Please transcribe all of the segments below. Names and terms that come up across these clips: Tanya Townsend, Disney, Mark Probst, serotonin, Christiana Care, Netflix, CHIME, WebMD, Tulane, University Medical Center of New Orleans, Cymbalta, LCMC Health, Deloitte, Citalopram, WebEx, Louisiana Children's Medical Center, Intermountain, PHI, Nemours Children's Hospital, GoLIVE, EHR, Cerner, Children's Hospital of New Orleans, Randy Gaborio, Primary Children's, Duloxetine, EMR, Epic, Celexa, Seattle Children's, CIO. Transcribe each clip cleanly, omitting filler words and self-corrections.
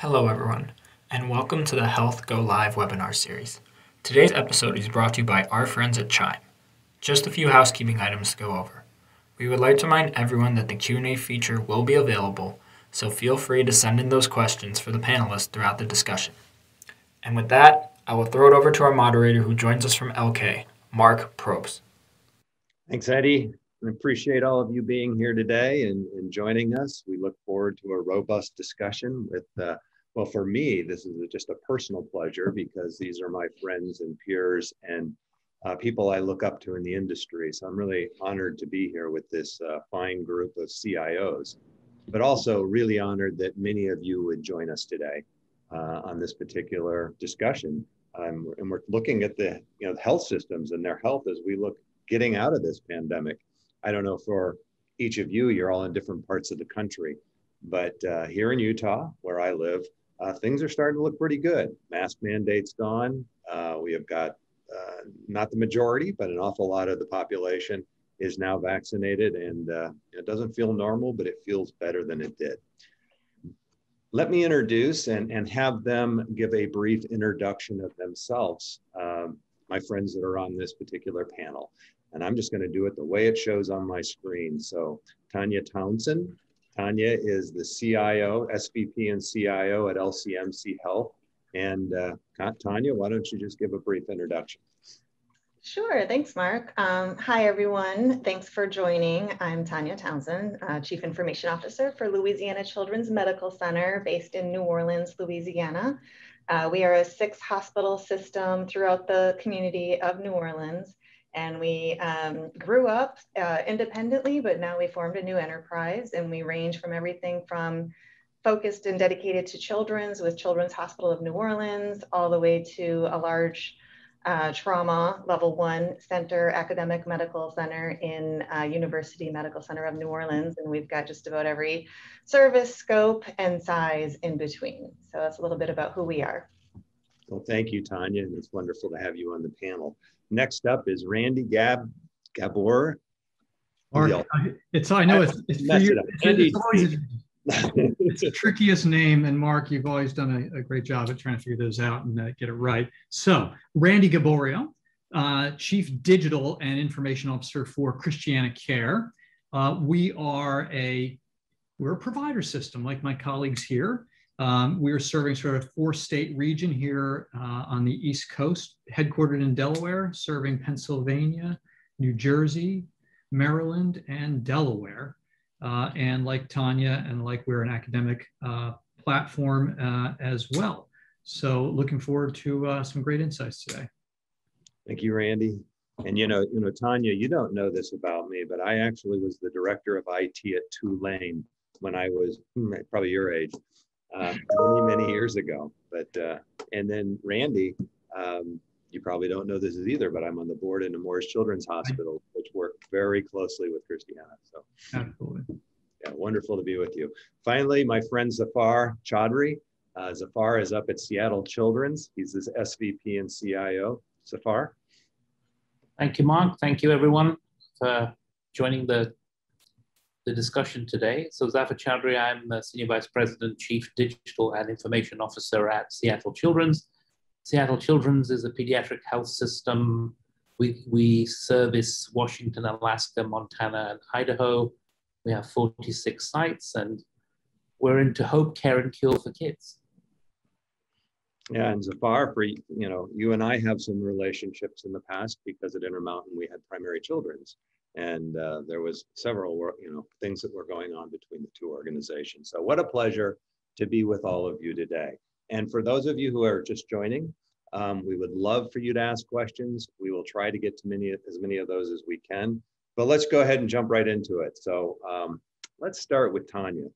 Hello everyone, and welcome to the Health Go Live webinar series. Today's episode is brought to you by our friends at Chime. Just a few housekeeping items to go over. We would like to remind everyone that the Q&A feature will be available, so feel free to send in those questions for the panelists throughout the discussion. And with that, I will throw it over to our moderator who joins us from LK, Mark Probst. Thanks, Eddie. I appreciate all of you being here today and joining us. We look forward to a robust discussion with well, for me, this is just a personal pleasure because these are my friends and peers and people I look up to in the industry. So I'm really honored to be here with this fine group of CIOs, but also really honored that many of you would join us today on this particular discussion. And we're looking at the health systems and their health as we look getting out of this pandemic. I don't know for each of you, you're all in different parts of the country, but here in Utah, where I live, things are starting to look pretty good. Mask mandates gone. We have got not the majority, but an awful lot of the population is now vaccinated, and it doesn't feel normal, but it feels better than it did. Let me introduce and have them give a brief introduction of themselves, my friends that are on this particular panel. And I'm just going to do it the way it shows on my screen. So Tanya Townsend. Tanya is the CIO, SVP and CIO at LCMC Health. And Tanya, why don't you just give a brief introduction? Sure, thanks, Mark. Hi, everyone. Thanks for joining. I'm Tanya Townsend, Chief Information Officer for Louisiana Children's Medical Center based in New Orleans, Louisiana. We are a 6-hospital system throughout the community of New Orleans. And we grew up independently, but now we formed a new enterprise, and we range from everything from focused and dedicated to children's with Children's Hospital of New Orleans, all the way to a large trauma level 1 center, academic medical center in University Medical Center of New Orleans. And we've got just about every service scope and size in between. So that's a little bit about who we are. Well, thank you, Tanya, and it's wonderful to have you on the panel. Next up is Randy Gaborio. I know it's the trickiest name, and Mark, you've always done a great job at trying to figure those out and get it right. So Randy Gaborio, Chief Digital and Information Officer for Christiana Care. We're a provider system, like my colleagues here. We're serving sort of 4-state region here on the East Coast, headquartered in Delaware, serving Pennsylvania, New Jersey, Maryland, and Delaware. And like Tanya, and like we're an academic platform as well. So looking forward to some great insights today. Thank you, Randy. And you know, Tanya, you don't know this about me, but I actually was the director of IT at Tulane when I was probably your age. Many years ago, but and then Randy, you probably don't know this either, but I'm on the board in Nemours Children's Hospital, which worked very closely with Christiana. So, absolutely, yeah, wonderful to be with you. Finally, my friend Zafar Chaudhry. Zafar is up at Seattle Children's. He's this SVP and CIO. Zafar. Thank you, Mark. Thank you, everyone, for joining the discussion today. So Zafar Chaudhry, I'm Senior Vice President, Chief Digital and Information Officer at Seattle Children's. Seattle Children's is a pediatric health system. We service Washington, Alaska, Montana, and Idaho. We have 46 sites, and we're into hope, care, and cure for kids. Yeah, and Zafar, for you and I have some relationships in the past because at Intermountain we had Primary Children's. And there was several things that were going on between the two organizations. So what a pleasure to be with all of you today. And for those of you who are just joining, we would love for you to ask questions. We will try to get to as many of those as we can. But let's go ahead and jump right into it. So let's start with Tanya.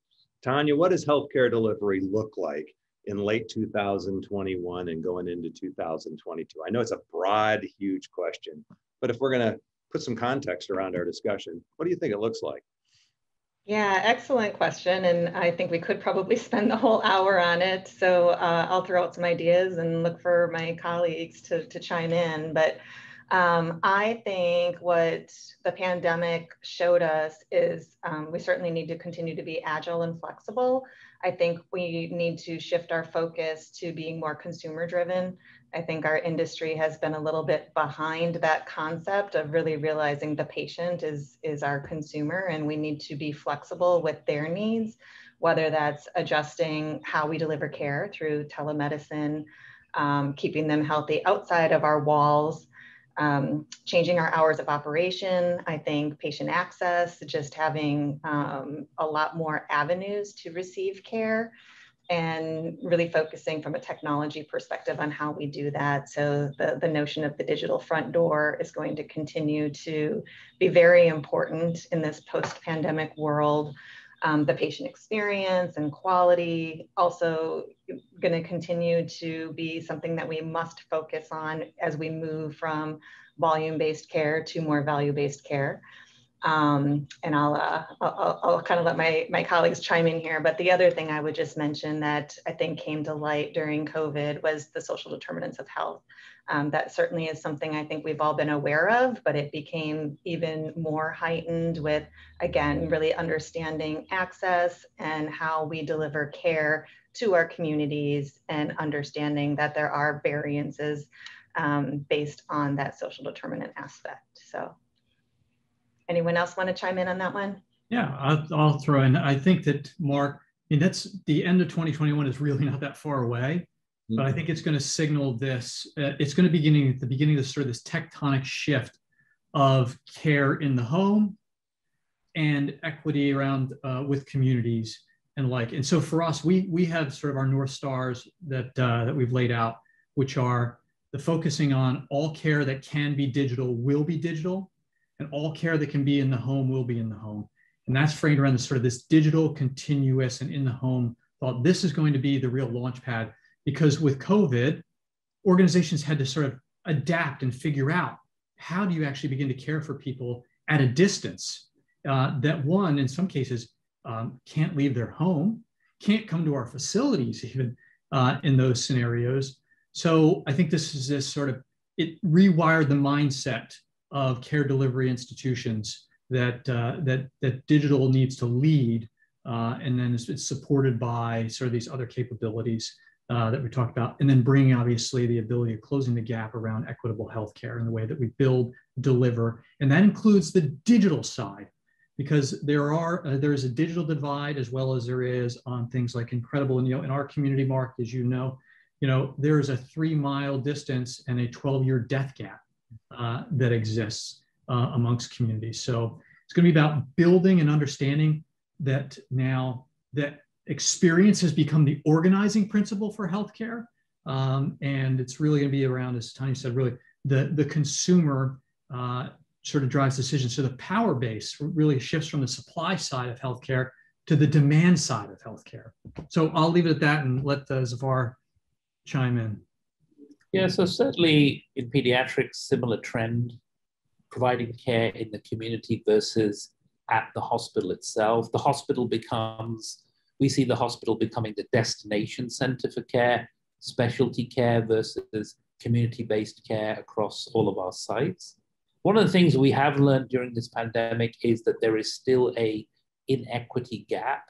Tanya, what does healthcare delivery look like in late 2021 and going into 2022? I know it's a broad, huge question, but if we're going to put some context around our discussion, what do you think it looks like? Yeah, excellent question. And I think we could probably spend the whole hour on it. So I'll throw out some ideas and look for my colleagues to chime in. But I think what the pandemic showed us is we certainly need to continue to be agile and flexible. I think we need to shift our focus to being more consumer driven. I think our industry has been a little bit behind that concept of really realizing the patient is our consumer, and we need to be flexible with their needs, whether that's adjusting how we deliver care through telemedicine, keeping them healthy outside of our walls, changing our hours of operation. I think patient access, just having a lot more avenues to receive care, and really focusing from a technology perspective on how we do that. So the notion of the digital front door is going to continue to be very important in this post-pandemic world. The patient experience and quality also going to continue to be something that we must focus on as we move from volume-based care to more value-based care. And I'll kind of let my colleagues chime in here, but the other thing I would just mention that I think came to light during COVID was the social determinants of health. That certainly is something I think we've all been aware of, but it became even more heightened with, again, really understanding access and how we deliver care to our communities, and understanding that there are variances based on that social determinant aspect. So. Anyone else want to chime in on that one? Yeah, I'll throw in. I think that, Mark, I mean, that's the end of 2021 is really not that far away, mm-hmm. but I think it's going to signal this. It's going to beginning at the beginning of this sort of this tectonic shift of care in the home and equity around with communities and like. And so for us, we have sort of our North Stars that that we've laid out, which are the focusing on all care that can be digital will be digital. And all care that can be in the home will be in the home. And that's framed around this sort of this digital, continuous, and in the home thought. This is going to be the real launch pad, because with COVID, organizations had to sort of adapt and figure out, how do you actually begin to care for people at a distance that one, in some cases, can't leave their home, can't come to our facilities even in those scenarios. So I think this is this sort of, it rewired the mindset of care delivery institutions that that digital needs to lead, and then it's supported by sort of these other capabilities that we talked about, and then bringing obviously the ability of closing the gap around equitable healthcare in the way that we build, deliver, and that includes the digital side, because there is a digital divide as well as there is on things like incredible. And you know, in our community, Mark, as you know, there is a 3-mile distance and a 12-year death gap that exists amongst communities. So it's going to be about building and understanding that now that experience has become the organizing principle for healthcare. And it's really going to be around, as Tanya said, really the consumer sort of drives decisions. So the power base really shifts from the supply side of healthcare to the demand side of healthcare. So I'll leave it at that and let Zafar chime in. Yeah, so certainly in pediatrics, similar trend, providing care in the community versus at the hospital itself. The hospital becomes, we see the hospital becoming the destination center for care, specialty care versus community-based care across all of our sites. One of the things we have learned during this pandemic is that there is still an inequity gap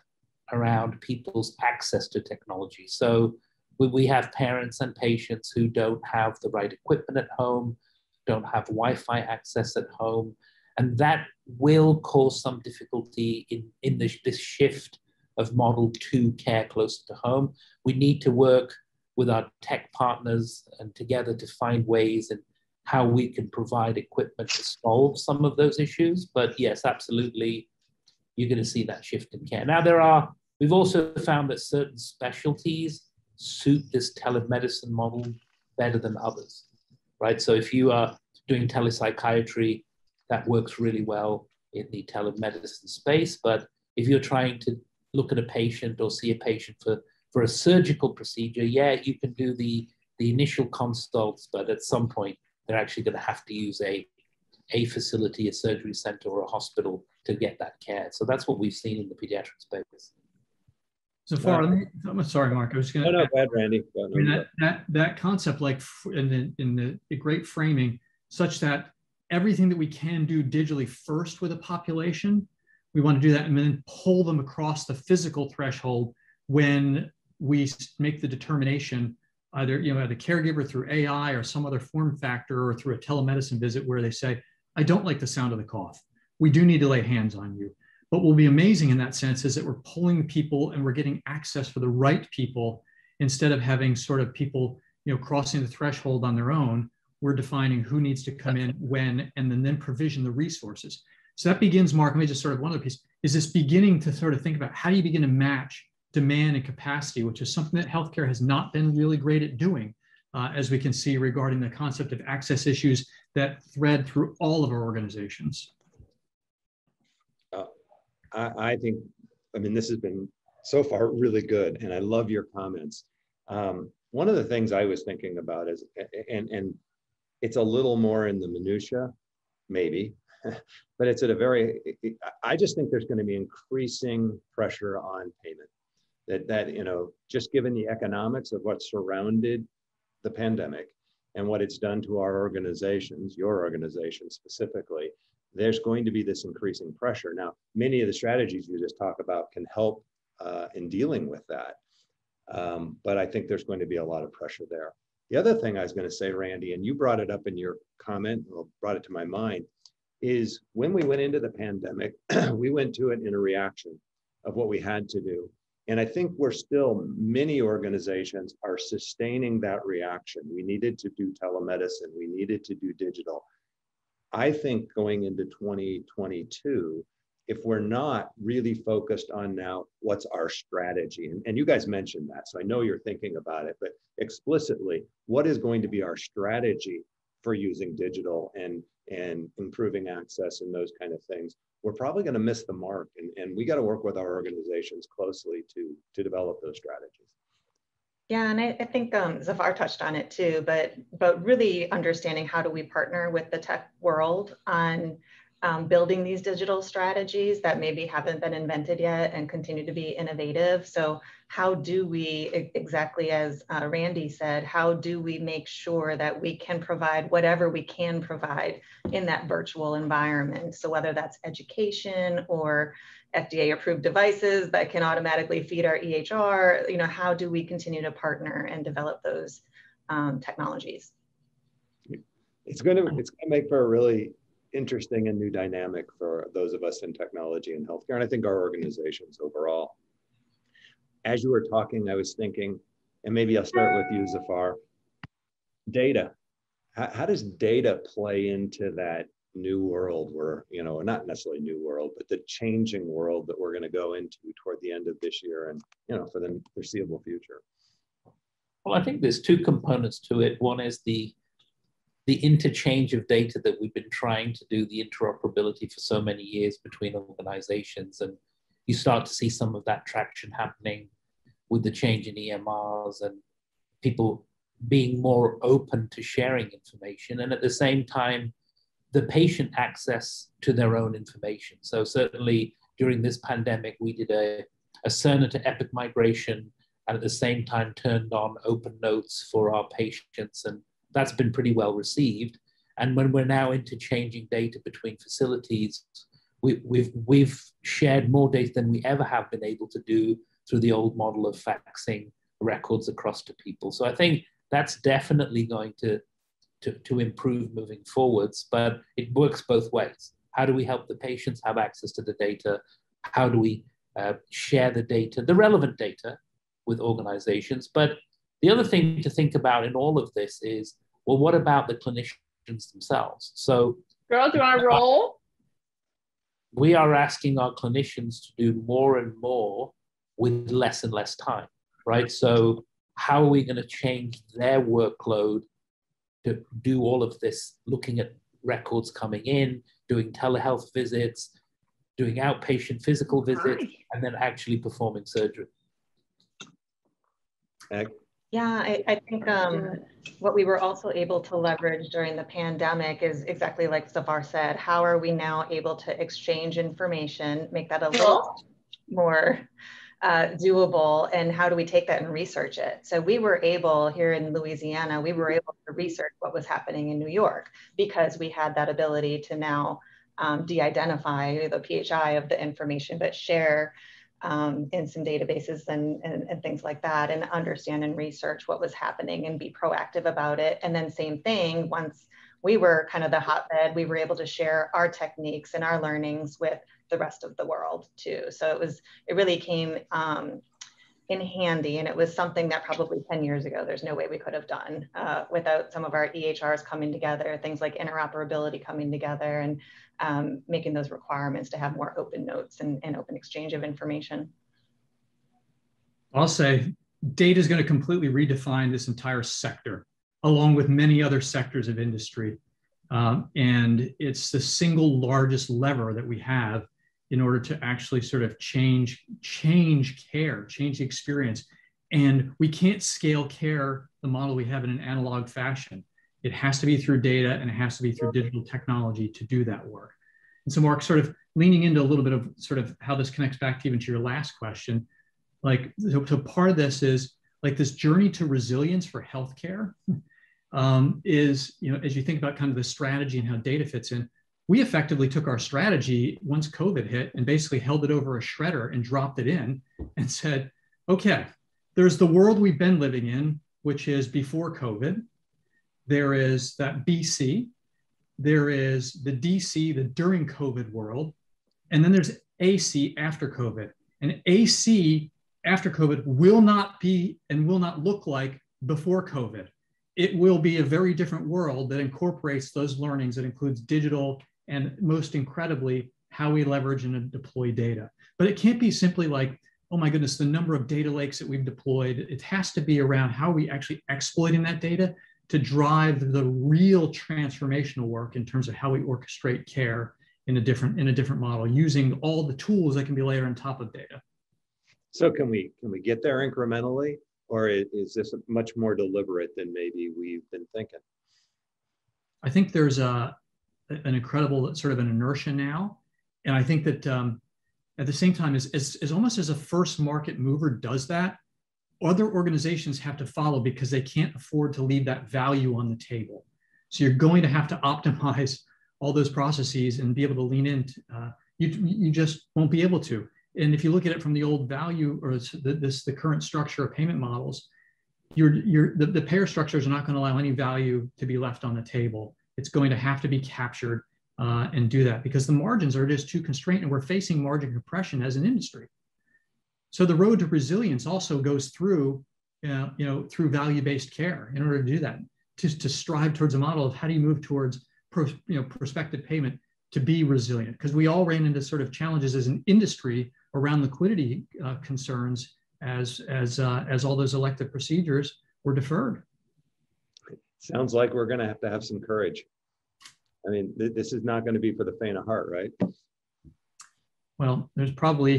around people's access to technology. So we have parents and patients who don't have the right equipment at home, don't have Wi-Fi access at home, and that will cause some difficulty in this shift of model to care closer to home. We need to work with our tech partners and together to find ways and how we can provide equipment to solve some of those issues. But yes, absolutely, you're going to see that shift in care. Now we've also found that certain specialties suit this telemedicine model better than others, right? So if you are doing telepsychiatry, that works really well in the telemedicine space. But if you're trying to look at a patient or see a patient for a surgical procedure, yeah, you can do the initial consults, but at some point, they're actually going to have to use a facility, a surgery center, or a hospital to get that care. So that's what we've seen in the pediatric space. I'm sorry, Mark, I was going to. No, go ahead, Randy. That concept, like in the great framing, such that everything that we can do digitally first with a population, we want to do that and then pull them across the physical threshold when we make the determination, either the caregiver through AI or some other form factor or through a telemedicine visit where they say, I don't like the sound of the cough. We do need to lay hands on you. What will be amazing in that sense is that we're pulling people and we're getting access for the right people instead of having sort of people crossing the threshold on their own. We're defining who needs to come in, when, and then provision the resources. So that begins, Mark, let me just sort of one other piece, is this beginning to sort of think about how do you begin to match demand and capacity, which is something that healthcare has not been really great at doing, as we can see regarding the concept of access issues that thread through all of our organizations. I think, this has been so far really good, and I love your comments. One of the things I was thinking about is, and it's a little more in the minutia, maybe, but it's at a very, I just think there's going to be increasing pressure on payment. That just given the economics of what surrounded the pandemic and what it's done to our organizations, your organization specifically, there's going to be this increasing pressure. Now, many of the strategies you just talk about can help in dealing with that. But I think there's going to be a lot of pressure there. The other thing I was going to say, Randy, and you brought it up in your comment, well, brought it to my mind, is when we went into the pandemic, we went to it in a reaction of what we had to do. And I think we're still, many organizations are sustaining that reaction. We needed to do telemedicine. We needed to do digital. I think going into 2022, if we're not really focused on now, what's our strategy? And you guys mentioned that, so I know you're thinking about it, but explicitly, what is going to be our strategy for using digital and improving access and those kind of things? We're probably gonna miss the mark, and we gotta work with our organizations closely to develop those strategies. Yeah, and I think Zafar touched on it too, but really understanding how do we partner with the tech world on building these digital strategies that maybe haven't been invented yet and continue to be innovative. So how do we, exactly as Randy said, how do we make sure that we can provide whatever we can provide in that virtual environment? So whether that's education or FDA-approved devices that can automatically feed our EHR, how do we continue to partner and develop those technologies? It's going to make for a really interesting and new dynamic for those of us in technology and healthcare, and I think our organizations overall. As you were talking, I was thinking, and maybe I'll start with you, Zafar, data. How does data play into that new world where, not necessarily new world, but the changing world that we're going to go into toward the end of this year and, for the foreseeable future? Well, I think there's two components to it. One is the interchange of data that we've been trying to do, the interoperability for so many years between organizations. And you start to see some of that traction happening with the change in EMRs and people being more open to sharing information. And at the same time, the patient access to their own information. So certainly during this pandemic, we did a Cerner to Epic migration and at the same time turned on open notes for our patients, and that's been pretty well received. And when we're now interchanging data between facilities, we've shared more data than we ever have been able to do through the old model of faxing records across to people. So I think that's definitely going to improve moving forwards, but it works both ways. How do we help the patients have access to the data? How do we share the data, the relevant data, with organizations? But the other thing to think about in all of this is, well, what about the clinicians themselves? So, girls are on a roll. We are asking our clinicians to do more and more with less and less time, right? So how are we going to change their workload to do all of this, looking at records coming in, doing telehealth visits, doing outpatient physical visits, and then actually performing surgery? Yeah, I think what we were also able to leverage during the pandemic is exactly like Zafar said, how are we now able to exchange information, make that a little more doable, and how do we take that and research it? So we were able, here in Louisiana, we were able to research what was happening in New York because we had that ability to now de-identify the PHI of the information, but share in some databases and things like that, and understand and research what was happening and be proactive about it. And then same thing, once we were kind of the hotbed, we were able to share our techniques and our learnings with the rest of the world too. So it was, it really came in handy, and it was something that probably 10 years ago, there's no way we could have done without some of our EHRs coming together, things like interoperability coming together, and making those requirements to have more open notes and open exchange of information. I'll say data is going to completely redefine this entire sector, along with many other sectors of industry. And it's the single largest lever that we have in order to actually sort of change care, change the experience. And we can't scale care, the model we have, in an analog fashion. It has to be through data, and it has to be through digital technology to do that work. And so, Mark, sort of leaning into a little bit of sort of how this connects back to even to your last question, like, so part of this is like this journey to resilience for healthcare is, you know, as you think about kind of the strategy and how data fits in, we effectively took our strategy once COVID hit and basically held it over a shredder and dropped it in and said, okay, there's the world we've been living in, which is before COVID. There is that BC, there is the DC, the during COVID world, and then there's AC after COVID. And AC after COVID will not be and will not look like before COVID. It will be a very different world that incorporates those learnings, that includes digital, and most incredibly, how we leverage and deploy data. But it can't be simply like, oh my goodness, the number of data lakes that we've deployed. It has to be around how are we actually exploiting that data to drive the real transformational work in terms of how we orchestrate care in a different model, using all the tools that can be layered on top of data. So can we get there incrementally, or is this much more deliberate than maybe we've been thinking? I think there's an incredible sort of an inertia now. And I think that at the same time, as almost as a first market mover does that, other organizations have to follow because they can't afford to leave that value on the table. So you're going to have to optimize all those processes and be able to lean in. You just won't be able to. And if you look at it from the old value, or the current structure of payment models, the payer structures are not going to allow any value to be left on the table. It's going to have to be captured and do that because the margins are just too constrained, and we're facing margin compression as an industry. So the road to resilience also goes through, through value-based care in order to do that, to strive towards a model of how do you move towards prospective payment to be resilient, because we all ran into sort of challenges as an industry around liquidity concerns as all those elective procedures were deferred. Sounds like we're going to have some courage. I mean, this is not going to be for the faint of heart, right? Well, there's probably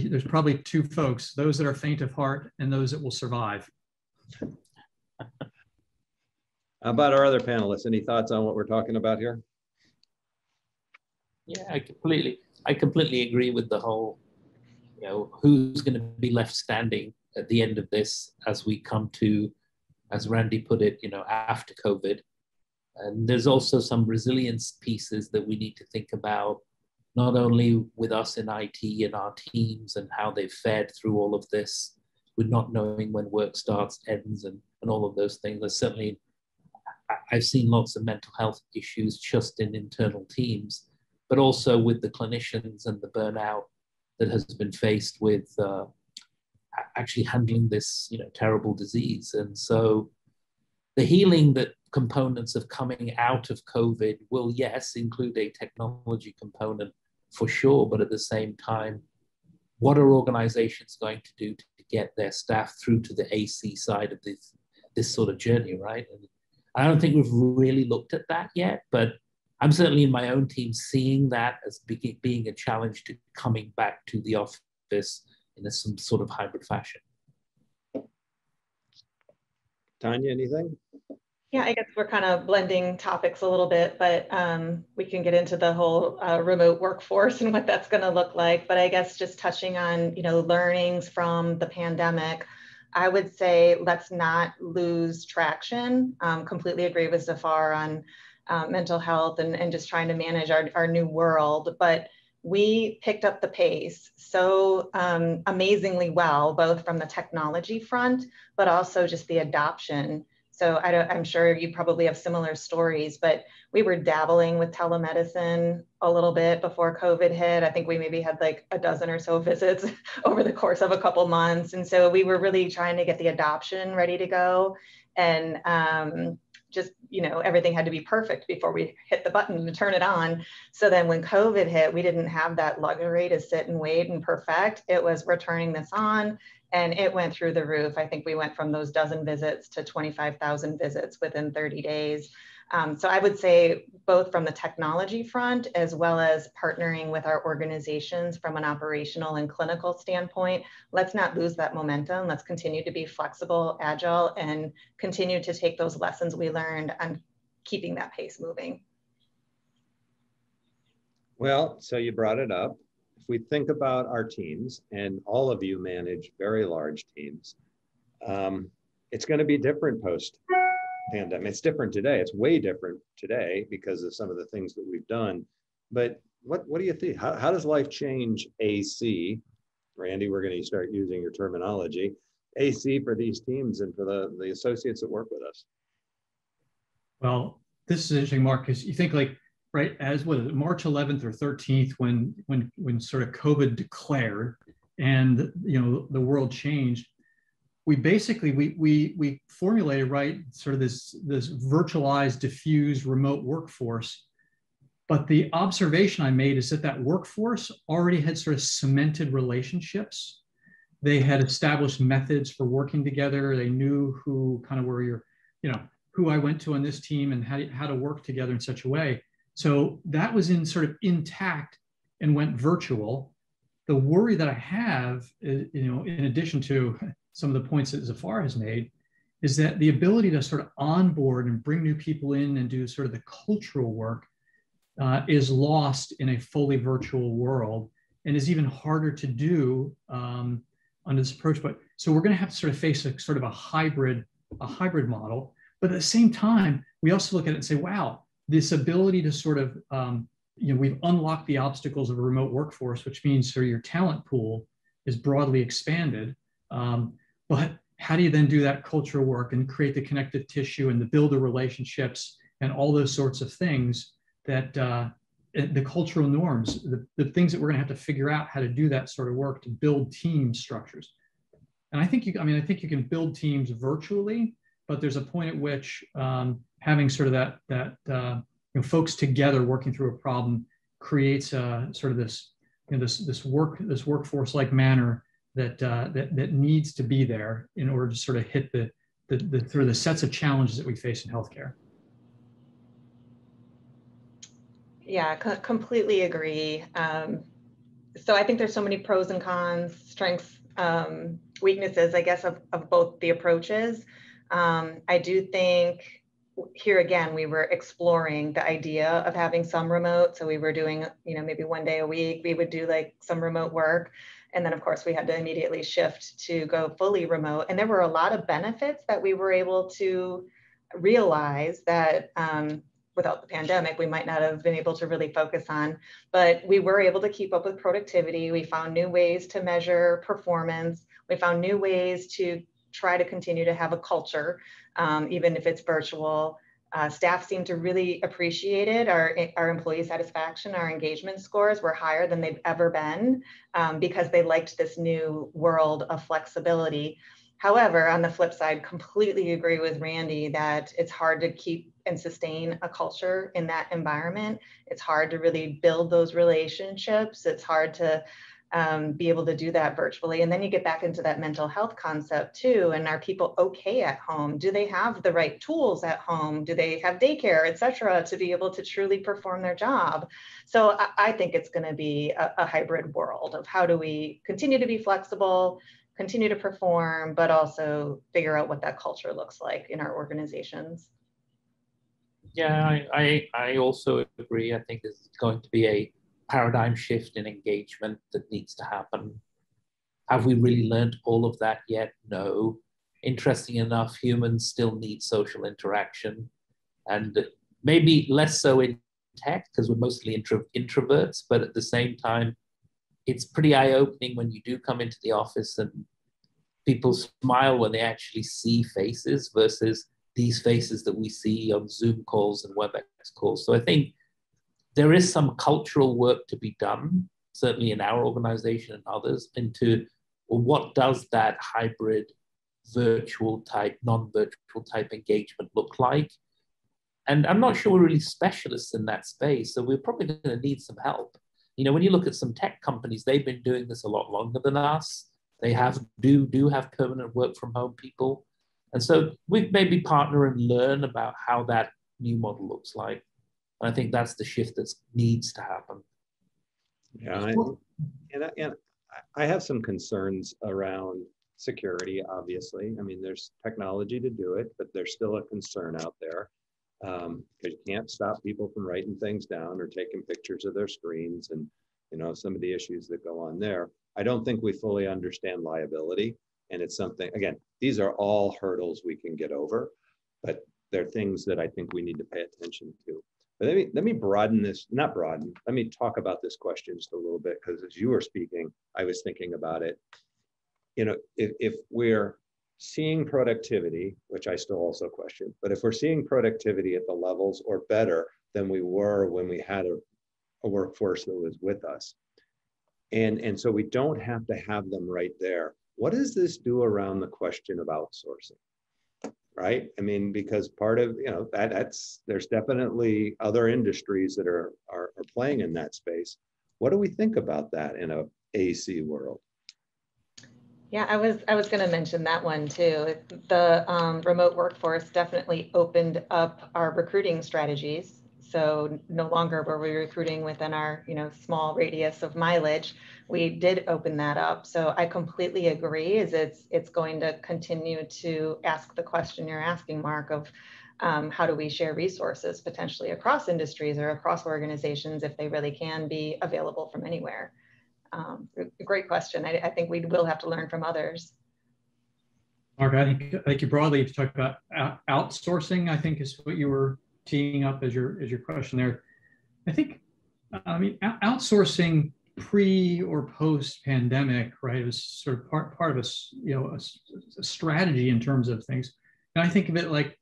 two folks: those that are faint of heart and those that will survive. How about our other panelists? Any thoughts on what we're talking about here? Yeah, I completely agree with the whole, who's going to be left standing at the end of this as we come to, as Randy put it, after COVID. And there's also some resilience pieces that we need to think about, not only with us in IT and our teams and how they've fared through all of this, with not knowing when work starts, ends, and all of those things. There's certainly, I've seen lots of mental health issues just in internal teams, but also with the clinicians and the burnout that has been faced with actually handling this, terrible disease. And so the healing that components of coming out of COVID will, yes, include a technology component for sure, but at the same time, what are organizations going to do to get their staff through to the AC side of this sort of journey, right? And I don't think we've really looked at that yet, but I'm certainly in my own team seeing that as being a challenge to coming back to the office in some sort of hybrid fashion. Tanya, anything? Yeah, I guess we're kind of blending topics a little bit, but we can get into the whole remote workforce and what that's going to look like. But I guess just touching on, you know, learnings from the pandemic, I would say let's not lose traction. Completely agree with Zafar on mental health and just trying to manage our new world. But we picked up the pace so amazingly well, both from the technology front, but also just the adoption. So I'm sure you probably have similar stories, but we were dabbling with telemedicine a little bit before COVID hit. I think we maybe had like a dozen or so visits over the course of a couple months. And so we were really trying to get the adoption ready to go. And just, you know, everything had to be perfect before we hit the button and turn it on. So then when COVID hit, we didn't have that luxury to sit and wait and perfect. It was, we're turning this on. And it went through the roof. I think we went from those dozen visits to 25,000 visits within 30 days. So I would say both from the technology front, as well as partnering with our organizations from an operational and clinical standpoint, let's not lose that momentum. Let's continue to be flexible, agile, and continue to take those lessons we learned on keeping that pace moving. Well, so you brought it up. If we think about our teams, and all of you manage very large teams, it's going to be different post-pandemic. It's different today. It's way different today because of some of the things that we've done. But what do you think? How does life change AC? Randy, we're going to start using your terminology. AC for these teams and for the associates that work with us. Well, this is interesting, Mark, because you think like, right, as what is it, March 11th or 13th, when sort of COVID declared, and you know the world changed, we basically we formulated, right, sort of this virtualized, diffused, remote workforce. But the observation I made is that that workforce already had sort of cemented relationships. They had established methods for working together. They knew who kind of were your, you know, who I went to on this team and how to work together in such a way. So that was in sort of intact and went virtual. The worry that I have, you know, in addition to some of the points that Zafar has made, is that the ability to sort of onboard and bring new people in and do sort of the cultural work is lost in a fully virtual world and is even harder to do under this approach. But so we're going to have to sort of face a sort of a hybrid model. But at the same time, we also look at it and say, wow, this ability to sort of, you know, we've unlocked the obstacles of a remote workforce, which means sort of your talent pool is broadly expanded. But how do you then do that cultural work and create the connective tissue and the builder relationships and all those sorts of things that the cultural norms, the things that we're going to have to figure out how to do that sort of work to build team structures. And I think I think you can build teams virtually, but there's a point at which having sort of that you know, folks together working through a problem creates sort of this, you know, this workforce-like manner that needs to be there in order to sort of hit the sort of the sets of challenges that we face in healthcare. Yeah, completely agree. So I think there's so many pros and cons, strengths, weaknesses, I guess, of both the approaches. I do think here again, we were exploring the idea of having some remote. So we were doing, you know, maybe one day a week, we would do like some remote work. And then of course we had to immediately shift to go fully remote. And there were a lot of benefits that we were able to realize that without the pandemic, we might not have been able to really focus on, but we were able to keep up with productivity. We found new ways to measure performance. We found new ways to try to continue to have a culture, even if it's virtual. Staff seem to really appreciate it. Our employee satisfaction, our engagement scores were higher than they've ever been because they liked this new world of flexibility. However, on the flip side, completely agree with Randy that it's hard to keep and sustain a culture in that environment. It's hard to really build those relationships. It's hard to be able to do that virtually. And then you get back into that mental health concept too. And are people okay at home? Do they have the right tools at home? Do they have daycare, et cetera, to be able to truly perform their job? So I think it's going to be a hybrid world of how do we continue to be flexible, continue to perform, but also figure out what that culture looks like in our organizations. Yeah, I also agree. I think there's going to be a paradigm shift in engagement that needs to happen. Have we really learned all of that yet? No. Interesting enough, humans still need social interaction, and maybe less so in tech because we're mostly introverts, but at the same time, it's pretty eye-opening when you do come into the office and people smile when they actually see faces versus these faces that we see on Zoom calls and WebEx calls. So I think there is some cultural work to be done, certainly in our organization and others, into what does that hybrid virtual type, non-virtual type engagement look like? And I'm not sure we're really specialists in that space, so we're probably gonna need some help. You know, when you look at some tech companies, they've been doing this a lot longer than us. They do have permanent work from home people. And so we maybe partner and learn about how that new model looks like. And I think that's the shift that needs to happen. Yeah, and I have some concerns around security, obviously. I mean, there's technology to do it, but there's still a concern out there. Because you can't stop people from writing things down or taking pictures of their screens and, you know, some of the issues that go on there. I don't think we fully understand liability, and it's something, again, these are all hurdles we can get over, but they're things that I think we need to pay attention to. But let me broaden this, not broaden, let me talk about this question just a little bit, because as you were speaking, I was thinking about it. You know, if we're seeing productivity, which I still also question, but if we're seeing productivity at the levels or better than we were when we had a workforce that was with us, and so we don't have to have them right there, what does this do around the question of outsourcing, right? I mean, because part of, you know, there's definitely other industries that are playing in that space. What do we think about that in a AC world? Yeah, I was going to mention that one too. The remote workforce definitely opened up our recruiting strategies. So no longer were we recruiting within our, you know, small radius of mileage. We did open that up. So I completely agree. It's going to continue to ask the question you're asking, Mark, of how do we share resources potentially across industries or across organizations if they really can be available from anywhere. Great question. I think we will have to learn from others. Mark, I think you broadly, if you talk about outsourcing, I think is what you were teeing up as your question there. I think, I mean, outsourcing pre or post pandemic, right? It was sort of part of a, you know, a strategy in terms of things. And I think of it like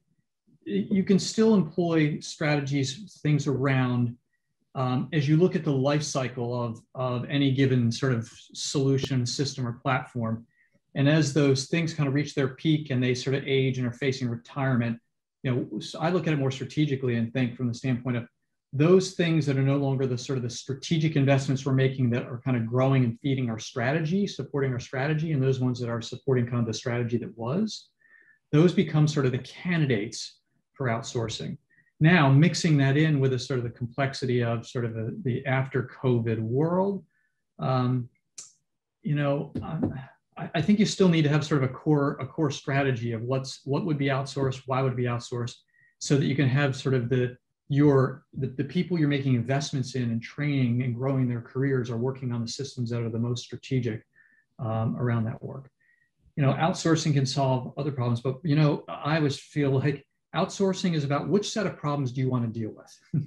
you can still employ strategies, things around. As you look at the life cycle of any given sort of solution, system, or platform, and as those things kind of reach their peak and they sort of age and are facing retirement, you know, so I look at it more strategically and think from the standpoint of those things that are no longer the sort of the strategic investments we're making that are kind of growing and feeding our strategy, supporting our strategy, and those ones that are supporting kind of the strategy that was, those become sort of the candidates for outsourcing. Now, mixing that in with a sort of the complexity of sort of the after COVID world, you know, I think you still need to have sort of a core strategy of what would be outsourced, why would it be outsourced, so that you can have sort of the people you're making investments in and training and growing their careers are working on the systems that are the most strategic around that work. You know, outsourcing can solve other problems, but you know, I always feel like outsourcing is about which set of problems do you want to deal with?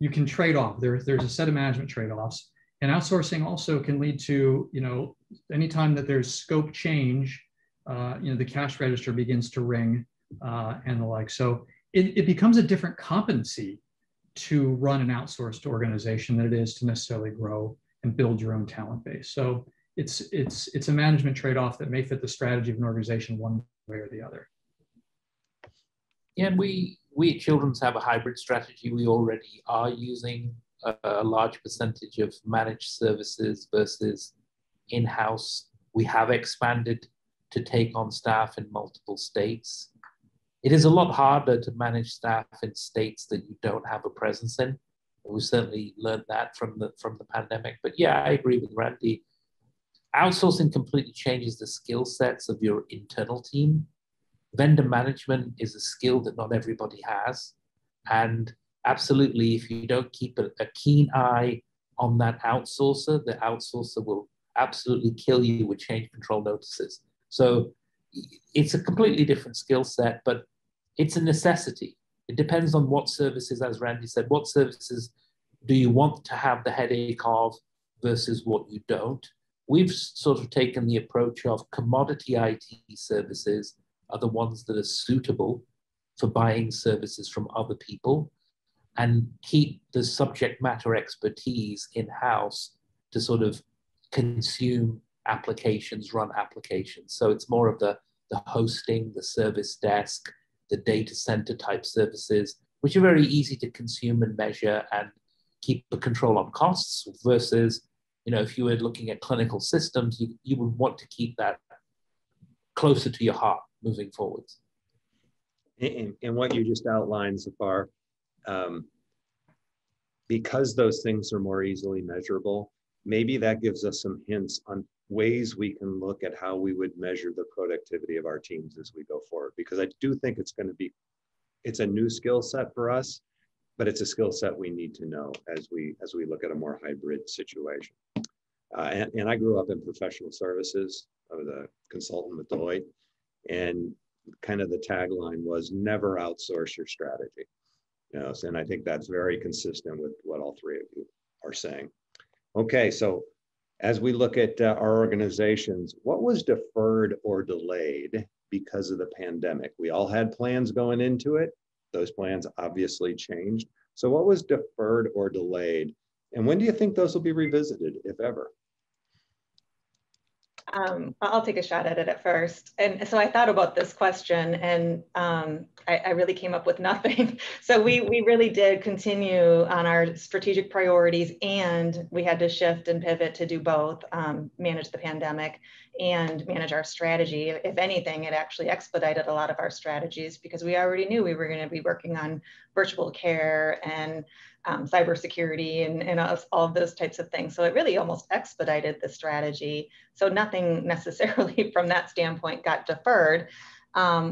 You can trade off. There's a set of management trade-offs, and outsourcing also can lead to, you know, anytime that there's scope change, you know, the cash register begins to ring and the like. So it becomes a different competency to run an outsourced organization than it is to necessarily grow and build your own talent base. So it's a management trade-off that may fit the strategy of an organization one way or the other. Yeah, and we at Children's have a hybrid strategy. We already are using a large percentage of managed services versus in-house. We have expanded to take on staff in multiple states. It is a lot harder to manage staff in states that you don't have a presence in. We certainly learned that from the pandemic. But yeah, I agree with Randy. Outsourcing completely changes the skill sets of your internal team. Vendor management is a skill that not everybody has. And absolutely, if you don't keep a keen eye on that outsourcer, the outsourcer will absolutely kill you with change control notices. So it's a completely different skill set, but it's a necessity. It depends on what services, as Randy said, what services do you want to have the headache of versus what you don't. We've sort of taken the approach of commodity IT services are the ones that are suitable for buying services from other people, and keep the subject matter expertise in-house to sort of consume applications, run applications. So it's more of the hosting, the service desk, the data center type services, which are very easy to consume and measure and keep a control on costs, versus, you know, if you were looking at clinical systems, you would want to keep that closer to your heart moving forwards. And what you just outlined, Zafar, because those things are more easily measurable, maybe that gives us some hints on ways we can look at how we would measure the productivity of our teams as we go forward. Because I do think it's going to be, it's a new skill set for us, but it's a skill set we need to know as we look at a more hybrid situation. And I grew up in professional services. I was a consultant with Deloitte, and kind of the tagline was never outsource your strategy. You know, and I think that's very consistent with what all three of you are saying. Okay, so as we look at our organizations, what was deferred or delayed because of the pandemic? We all had plans going into it. Those plans obviously changed. So what was deferred or delayed? And when do you think those will be revisited, if ever? I'll take a shot at it at first. And so I thought about this question, and I really came up with nothing. So we really did continue on our strategic priorities, and we had to shift and pivot to do both, manage the pandemic and manage our strategy. If anything, it actually expedited a lot of our strategies, because we already knew we were going to be working on virtual care and cybersecurity and all of those types of things. So it really almost expedited the strategy. So nothing necessarily from that standpoint got deferred,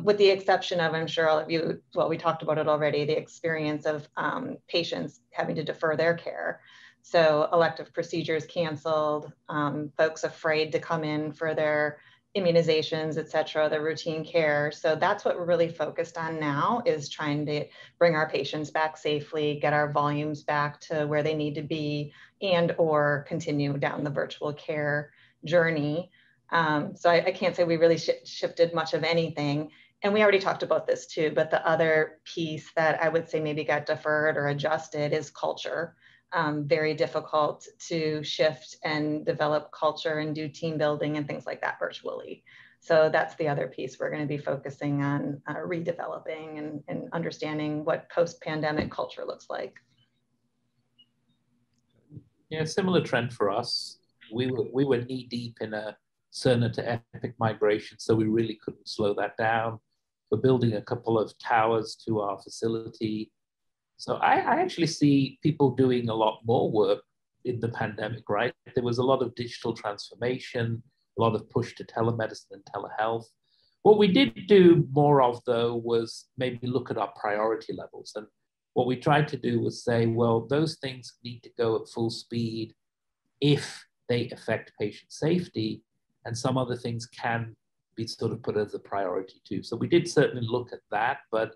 with the exception of, I'm sure all of you, well, we talked about it already, the experience of patients having to defer their care. So elective procedures canceled, folks afraid to come in for their immunizations, et cetera, their routine care. So that's what we're really focused on now, is trying to bring our patients back safely, get our volumes back to where they need to be, and or continue down the virtual care journey. So I can't say we really shifted much of anything. And we already talked about this too, but the other piece that I would say maybe got deferred or adjusted is culture. Very difficult to shift and develop culture and do team building and things like that virtually. So that's the other piece we're going to be focusing on, redeveloping and understanding what post-pandemic culture looks like. Yeah, similar trend for us. We were knee deep in a Cerner to Epic migration, so we really couldn't slow that down. We're building a couple of towers to our facility. So I actually see people doing a lot more work in the pandemic, right? There was a lot of digital transformation, a lot of push to telemedicine and telehealth. What we did do more of, though, was maybe look at our priority levels. And what we tried to do was say, well, those things need to go at full speed if they affect patient safety, and some other things can be sort of put as a priority too. So we did certainly look at that, but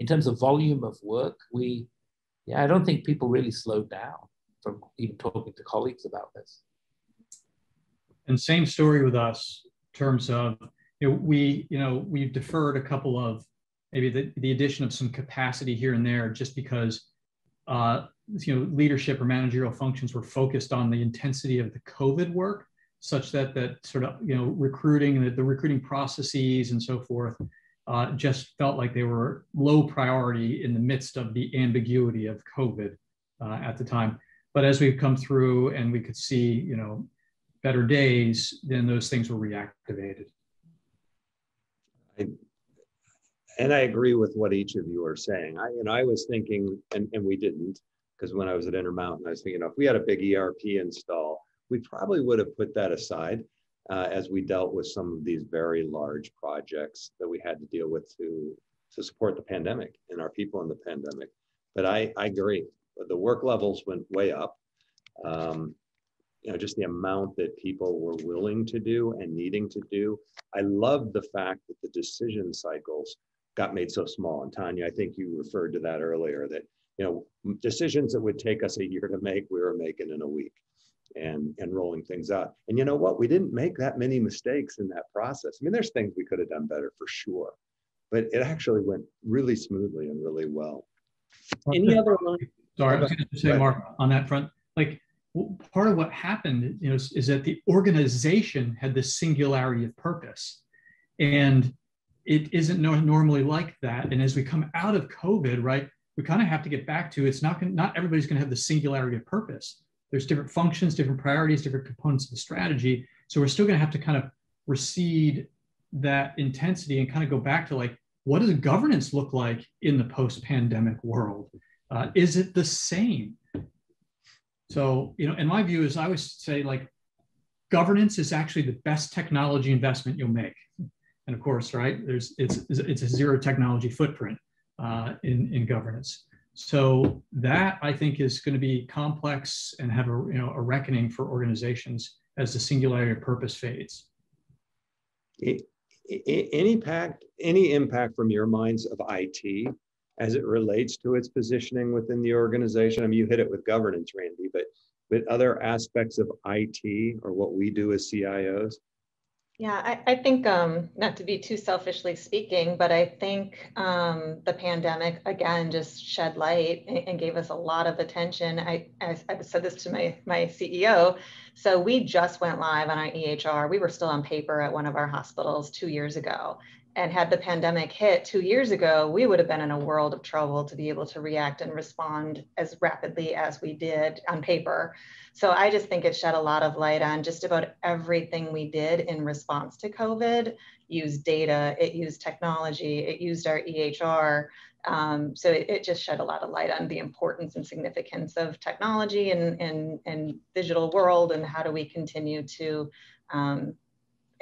in terms of volume of work, I don't think people really slowed down from even talking to colleagues about this. And same story with us in terms of, we've deferred a couple of, maybe the addition of some capacity here and there, just because, leadership or managerial functions were focused on the intensity of the COVID work, such that recruiting, the recruiting processes and so forth, just felt like they were low priority in the midst of the ambiguity of COVID at the time. But as we've come through and we could see, better days, then those things were reactivated. And I agree with what each of you are saying. I was thinking, and we didn't, because when I was at Intermountain, I was thinking, if we had a big ERP install, we probably would have put that aside. As we dealt with some of these very large projects that we had to deal with to support the pandemic and our people in the pandemic. But I agree, the work levels went way up. You know, just the amount that people were willing to do and needing to do. I love the fact that the decision cycles got made so small. And Tanya, I think you referred to that earlier, that, you know, decisions that would take us a year to make, we were making in a week and rolling things out. And you know what? We didn't make that many mistakes in that process. I mean, there's things we could have done better for sure, but it actually went really smoothly and really well. Any other line? Sorry, I was going to say, Mark, on that front, like, part of what happened, you know, is that the organization had this singularity of purpose, and it isn't normally like that. And as we come out of COVID, right, we kind of have to get back to, it's not gonna, not everybody's going to have the singularity of purpose. There's different functions, different priorities, different components of the strategy. So we're still going to have to kind of recede that intensity and kind of go back to, like, what does governance look like in the post-pandemic world? Is it the same? So, you know, and my view is, I always say, like, governance is actually the best technology investment you'll make. And of course, right, there's, it's a zero technology footprint in governance. So that, I think, is going to be complex and have a, you know, a reckoning for organizations as the singularity of purpose fades. Any impact from your minds of IT as it relates to its positioning within the organization? I mean, you hit it with governance, Randy, but other aspects of IT or what we do as CIOs? Yeah, I think, not to be too selfishly speaking, but I think the pandemic, again, just shed light and gave us a lot of attention. I've said this to my CEO. So we just went live on our EHR. We were still on paper at one of our hospitals 2 years ago. And had the pandemic hit 2 years ago, we would have been in a world of trouble to be able to react and respond as rapidly as we did on paper. So I just think it shed a lot of light on just about everything we did in response to COVID. Used data, it used technology, it used our EHR. So it just shed a lot of light on the importance and significance of technology and digital world, and how do we continue to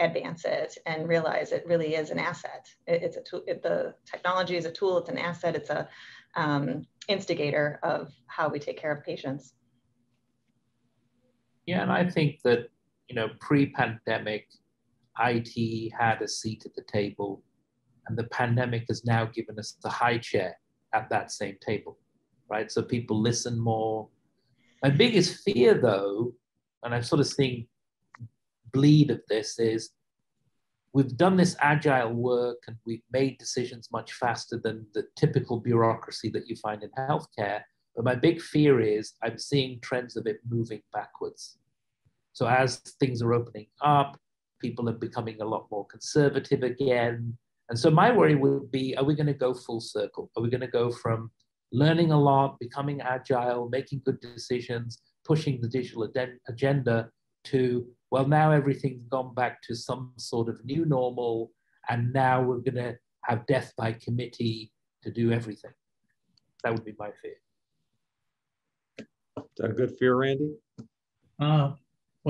advance it and realize it really is an asset. It's a tool. The technology is a tool. It's an asset. It's a instigator of how we take care of patients. Yeah, and I think that, you know, pre-pandemic, IT had a seat at the table, and the pandemic has now given us the high chair at that same table, right? So people listen more. My biggest fear, though, and I'm sort of seeing bleed of this, is we've done this agile work and we've made decisions much faster than the typical bureaucracy that you find in healthcare. But my big fear is I'm seeing trends of it moving backwards. So as things are opening up, people are becoming a lot more conservative again. And so my worry would be, are we going to go full circle? Are we going to go from learning a lot, becoming agile, making good decisions, pushing the digital agenda, to, well, now everything's gone back to some sort of new normal, and now we're going to have death by committee to do everything? That would be my fear. Is that a good fear, Randy? Well,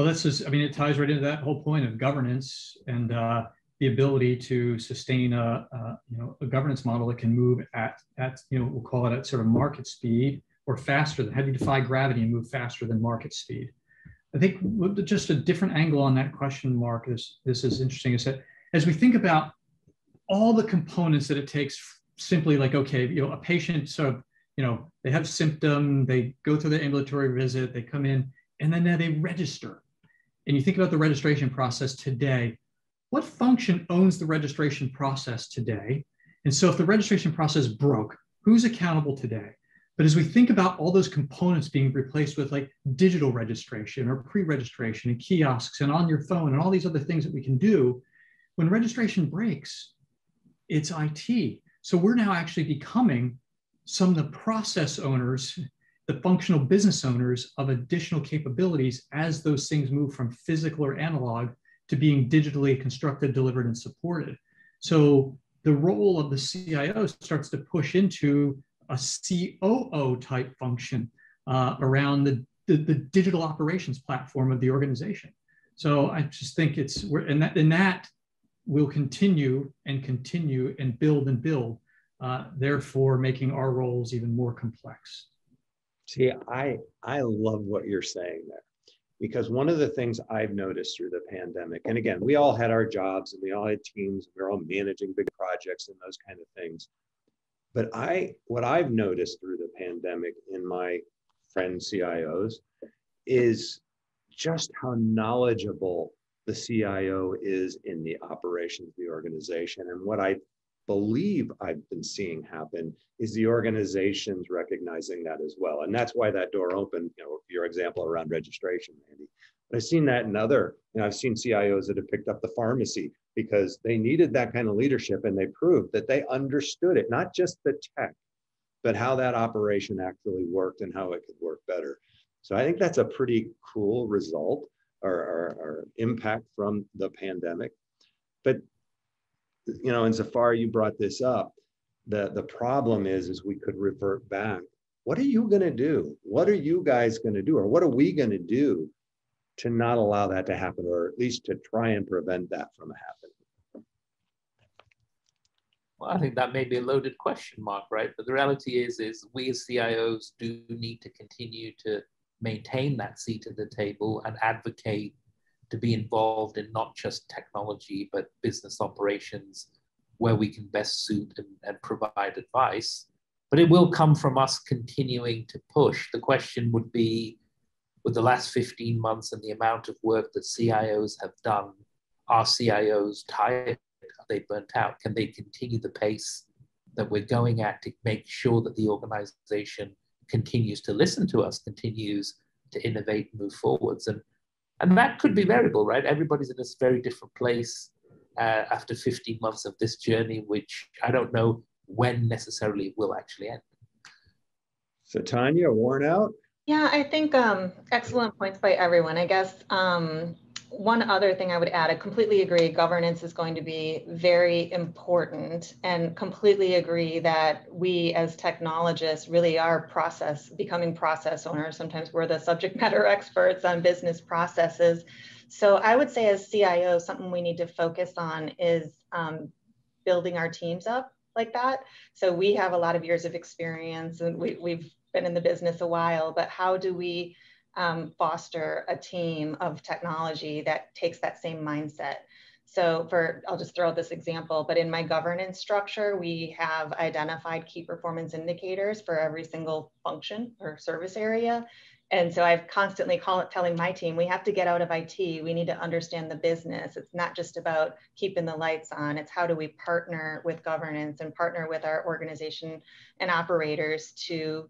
that's just, I mean, it ties right into that whole point of governance and the ability to sustain a governance model that can move at, you know, we'll call it at sort of market speed, or faster than, how do you defy gravity and move faster than market speed? I think just a different angle on that question, Mark, this is interesting, is that as we think about all the components that it takes, simply like, okay, you know, a patient sort of, you know, they have symptom, they go through the ambulatory visit, they come in, and then now they register. And you think about the registration process today, what function owns the registration process today? And so if the registration process broke, who's accountable today? But as we think about all those components being replaced with, like, digital registration or pre-registration and kiosks and on your phone and all these other things that we can do, when registration breaks, it's IT. So we're now actually becoming some of the process owners, the functional business owners of additional capabilities as those things move from physical or analog to being digitally constructed, delivered, and supported. So the role of the CIO starts to push into a COO type function around the digital operations platform of the organization. So I just think it's, and that will continue and build therefore making our roles even more complex. See, I love what you're saying there, because one of the things I've noticed through the pandemic, and again, we all had our jobs and we all had teams, we were all managing big projects and those kind of things. But what I've noticed through the pandemic in my friend CIOs is just how knowledgeable the CIO is in the operations of the organization. And what I believe I've been seeing happen is the organizations recognizing that as well. And that's why that door opened, you know, your example around registration, Randy. But I've seen that in other, you know, I've seen CIOs that have picked up the pharmacy because they needed that kind of leadership, and they proved that they understood it, not just the tech, but how that operation actually worked and how it could work better. So I think that's a pretty cool result or impact from the pandemic. But, you know, and Zafar, you brought this up, the problem is we could revert back. What are you gonna do? What are you guys gonna do? Or what are we gonna do to not allow that to happen, or at least to try and prevent that from happening? Well, I think that may be a loaded question, Mark, right? But the reality is we as CIOs do need to continue to maintain that seat at the table and advocate to be involved in not just technology, but business operations, where we can best suit and provide advice. But it will come from us continuing to push. The question would be, with the last 15 months and the amount of work that CIOs have done, are CIOs tired? Are they burnt out? Can they continue the pace that we're going at to make sure that the organization continues to listen to us, continues to innovate, move forwards? And that could be variable, right? Everybody's in this very different place after 15 months of this journey, which I don't know when necessarily it will actually end. So Tanya, worn out? Yeah, I think excellent points by everyone. I guess one other thing I would add, I completely agree governance is going to be very important, and completely agree that we as technologists really are becoming process owners. Sometimes we're the subject matter experts on business processes. So I would say as CIOs, something we need to focus on is building our teams up like that. So we have a lot of years of experience, and we've been in the business a while, but how do we foster a team of technology that takes that same mindset? So I'll just throw out this example, but in my governance structure, we have identified key performance indicators for every single function or service area. And so I've constantly telling my team, we have to get out of IT. We need to understand the business. It's not just about keeping the lights on. It's how do we partner with governance and partner with our organization and operators to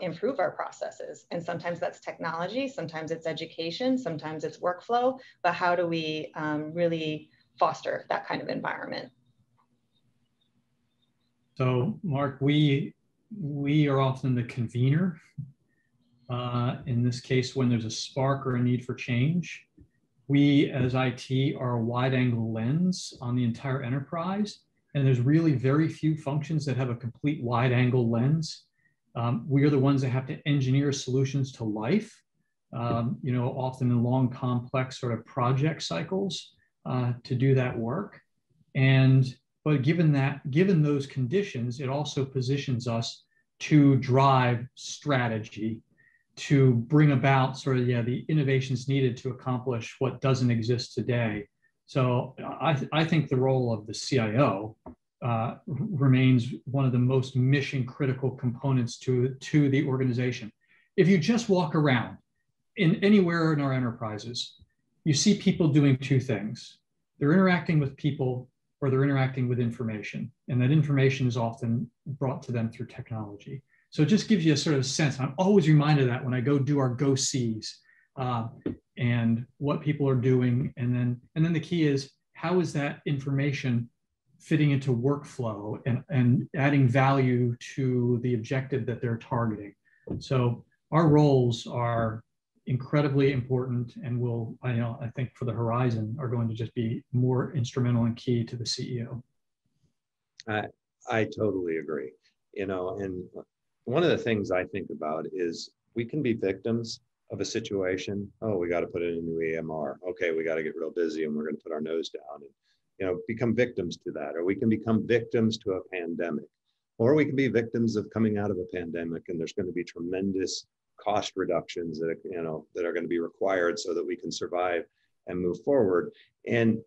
improve our processes. And sometimes that's technology, sometimes it's education, sometimes it's workflow, but how do we really foster that kind of environment? So Mark, we are often the convener. In this case, when there's a spark or a need for change, we as IT are a wide angle lens on the entire enterprise. And there's really very few functions that have a complete wide angle lens. We are the ones that have to engineer solutions to life, you know, often in long, complex sort of project cycles to do that work. But given those conditions, it also positions us to drive strategy, to bring about sort of, yeah, the innovations needed to accomplish what doesn't exist today. So I think the role of the CIO remains one of the most mission critical components to the organization. If you just walk around anywhere in our enterprises, you see people doing two things. They're interacting with people, or they're interacting with information. And that information is often brought to them through technology. So it just gives you a sort of sense. I'm always reminded of that when I go do our go-sees and what people are doing. And then the key is, how is that information fitting into workflow and adding value to the objective that they're targeting? So our roles are incredibly important, and will, I think for the horizon, are going to just be more instrumental and key to the CEO. I totally agree. You know, and one of the things I think about is we can be victims of a situation. Oh, we got to put in a new EMR. Okay, we got to get real busy and we're going to put our nose down and, you know, become victims to that, or we can become victims to a pandemic. or we can be victims of coming out of a pandemic, and there's going to be tremendous cost reductions that, you know, that are going to be required so that we can survive and move forward. And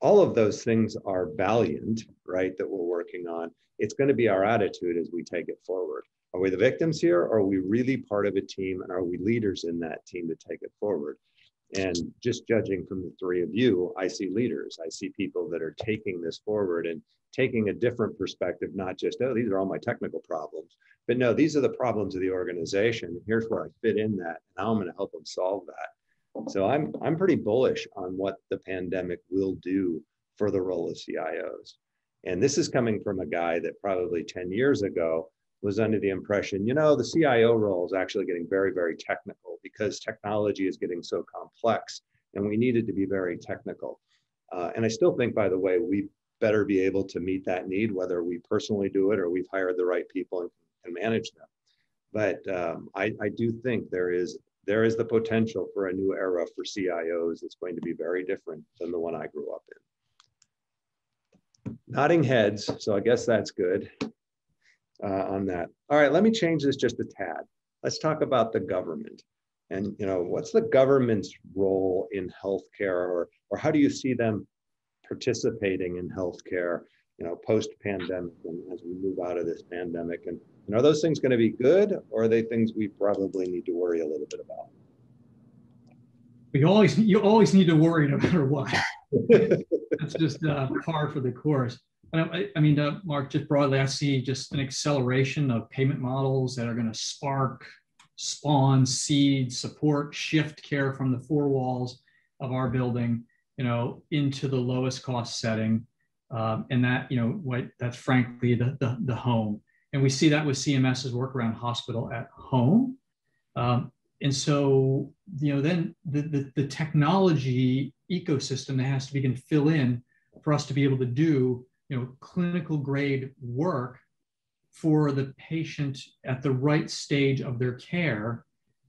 all of those things are valiant, right, that we're working on. It's going to be our attitude as we take it forward. Are we the victims here, or are we really part of a team, and are we leaders in that team to take it forward? And just judging from the three of you, I see leaders. I see people that are taking this forward and taking a different perspective, not just, oh, these are all my technical problems, but no, these are the problems of the organization. Here's where I fit in that, and how I'm going to help them solve that. So I'm pretty bullish on what the pandemic will do for the role of CIOs. And this is coming from a guy that probably 10 years ago was under the impression, you know, the CIO role is actually getting very, very technical because technology is getting so complex, and we needed to be very technical. And I still think, by the way, we better be able to meet that need, whether we personally do it or we've hired the right people and can manage them. But I do think there is the potential for a new era for CIOs that's going to be very different than the one I grew up in. Nodding heads, so I guess that's good. On that. All right, let me change this just a tad. Let's talk about the government. And, you know, what's the government's role in healthcare, or how do you see them participating in healthcare, you know, post-pandemic and as we move out of this pandemic? And, you know, are those things going to be good, or are they things we probably need to worry a little bit about? You always need to worry no matter what. That's just par for the course. I mean, Mark, just broadly, I see just an acceleration of payment models that are going to spark, spawn, seed, support, shift care from the four walls of our building, you know, into the lowest cost setting. And that, you know, that's frankly the home. And we see that with CMS's work around hospital at home. And so, you know, then the technology ecosystem that has to begin to fill in for us to be able to do, you know, clinical grade work for the patient at the right stage of their care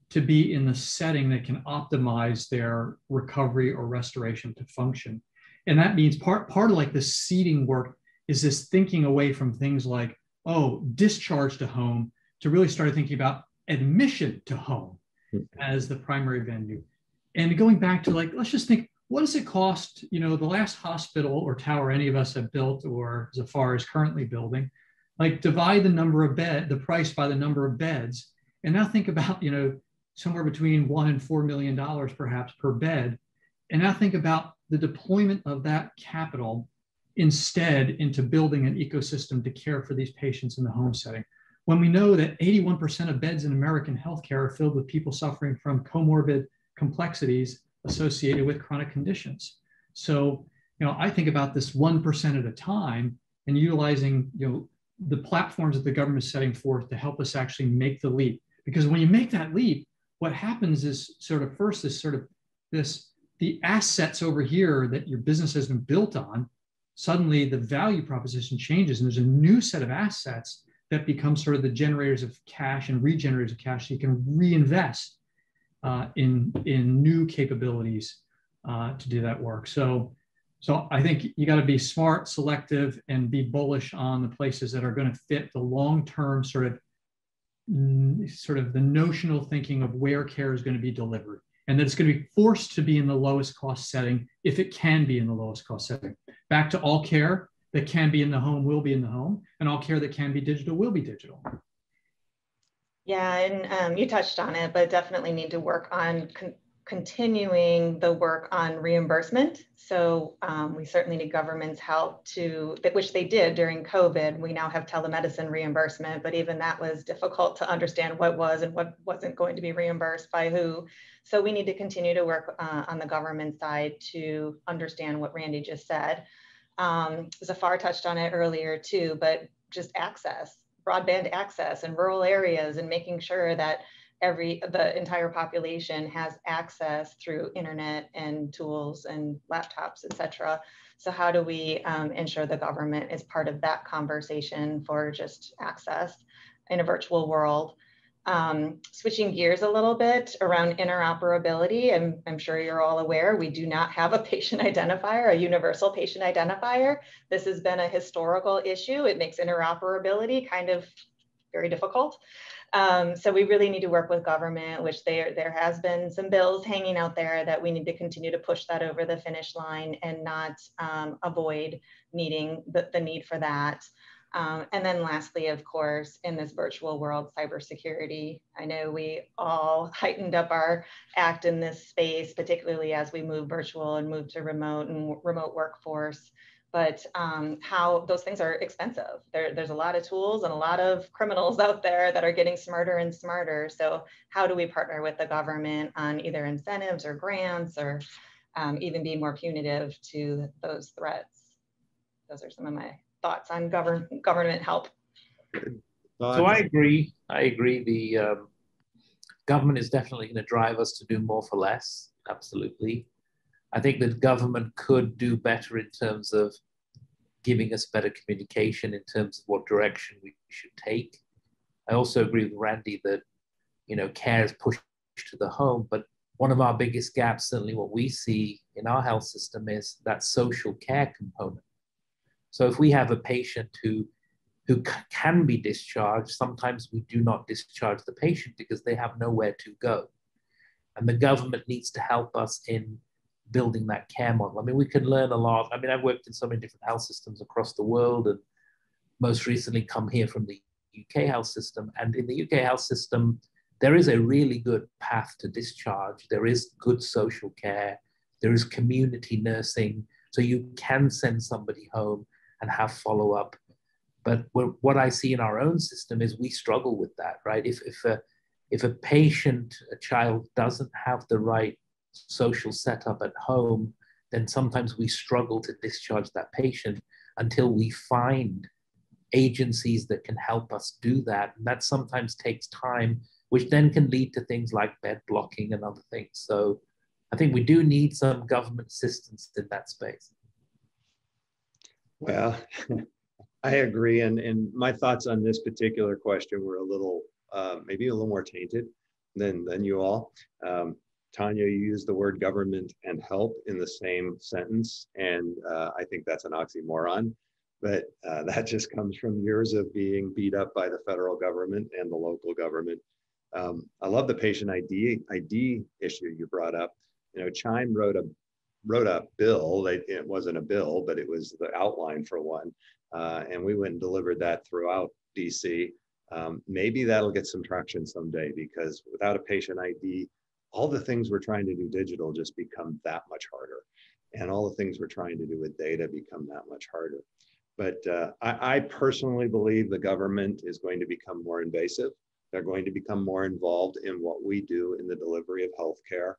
to be in the setting that can optimize their recovery or restoration to function. And that means part of like the seeding work is this thinking away from things like, oh, discharge to home, to really start thinking about admission to home as the primary venue. And going back to like, let's just think, what does it cost, you know, the last hospital or tower any of us have built or Zafar is currently building, like divide the number of bed, the price by the number of beds. And now think about, you know, somewhere between $1 and $4 million perhaps per bed. And now think about the deployment of that capital instead into building an ecosystem to care for these patients in the home setting. When we know that 81% of beds in American healthcare are filled with people suffering from comorbid complexities associated with chronic conditions. So, you know, I think about this 1% at a time and utilizing, you know, the platforms that the government is setting forth to help us actually make the leap. Because when you make that leap, what happens is sort of first this sort of this, the assets over here that your business has been built on, suddenly the value proposition changes and there's a new set of assets that become sort of the generators of cash and regenerators of cash so you can reinvest in new capabilities to do that work. So I think you got to be smart, selective, and be bullish on the places that are going to fit the long-term sort of the notional thinking of where care is going to be delivered, and that it's going to be forced to be in the lowest cost setting if it can be in the lowest cost setting. Back to all care that can be in the home will be in the home, and all care that can be digital will be digital. Yeah, and you touched on it, but definitely need to work on continuing the work on reimbursement. So we certainly need government's help to, which they did during COVID. We now have telemedicine reimbursement, but even that was difficult to understand what was and what wasn't going to be reimbursed by who. So we need to continue to work on the government side to understand what Randy just said. Zafar touched on it earlier too, but just access. Broadband access in rural areas and making sure that the entire population has access through internet and tools and laptops, et cetera. So how do we ensure the government is part of that conversation for just access in a virtual world? Switching gears a little bit around interoperability, I'm sure you're all aware, we do not have a patient identifier, a universal patient identifier. This has been a historical issue. It makes interoperability kind of very difficult. So we really need to work with government, which there has been some bills hanging out there that we need to continue to push that over the finish line and not avoid needing the need for that. And then lastly, of course, in this virtual world, cybersecurity. I know we all heightened up our act in this space, particularly as we move virtual and move to remote and remote workforce. But how those things are expensive. There's a lot of tools and a lot of criminals out there that are getting smarter and smarter. So how do we partner with the government on either incentives or grants or even be more punitive to those threats? Those are some of my thoughts on government help. So I agree. The government is definitely going to drive us to do more for less, absolutely. I think that government could do better in terms of giving us better communication in terms of what direction we should take. I also agree with Randy that, you know, care is pushed to the home, but one of our biggest gaps, certainly what we see in our health system, is that social care component. So if we have a patient who can be discharged, sometimes we do not discharge the patient because they have nowhere to go. And the government needs to help us in building that care model. I mean, we can learn a lot. I mean, I've worked in so many different health systems across the world, and most recently come here from the UK health system. And in the UK health system, there is a really good path to discharge. There is good social care. There is community nursing. So you can send somebody home and have follow-up. But what I see in our own system is we struggle with that, right? If a patient, a child, doesn't have the right social setup at home, then sometimes we struggle to discharge that patient until we find agencies that can help us do that. And that sometimes takes time, which then can lead to things like bed blocking and other things. So I think we do need some government assistance in that space. Well, I agree. And my thoughts on this particular question were a little, maybe a little more tainted than you all. Tanya, you used the word government and help in the same sentence, and I think that's an oxymoron, but that just comes from years of being beat up by the federal government and the local government. I love the patient ID issue you brought up. You know, Chime wrote a bill. It wasn't a bill, but it was the outline for one, and we went and delivered that throughout DC. Maybe that'll get some traction someday, because without a patient ID, all the things we're trying to do digital just become that much harder. And all the things we're trying to do with data become that much harder. But I personally believe the government is going to become more invasive. They're going to become more involved in what we do in the delivery of healthcare.